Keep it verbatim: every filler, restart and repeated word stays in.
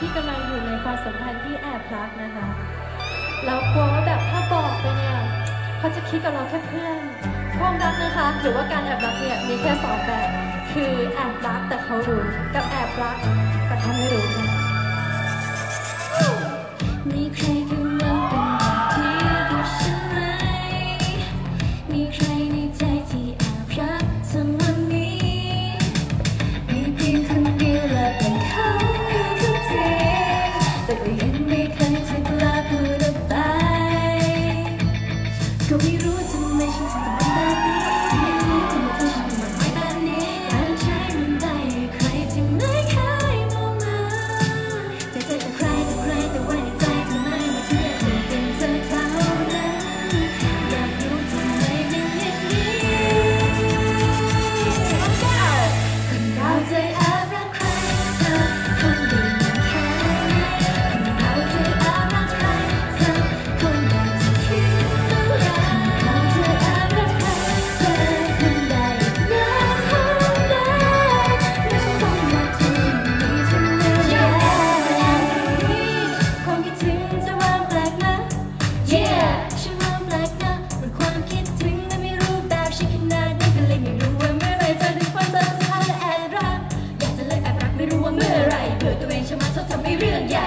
ที่กำลังอยู่ในความสัมพันธ์ที่แอบรักนะคะแล้วกลัวว่าแบบถ้าบอกไปเนี่ยเขาจะคิดกับเราแค่เพื่อนความรักนะคะหรือว่าการแอบรักเนี่ยมีแค่สองแบบคือแอบรักแต่เขารู้กับแอบรักแต่เขาไม่รู้นะมีใครกำลังเป็นแบบนี้กับฉันไหมมีใครในใจที่แอบรักเสมอไม่รู้ว่าเมื่อไรเบื่อตัวเองชะมัดชอบทำให้เรื่องใหญ่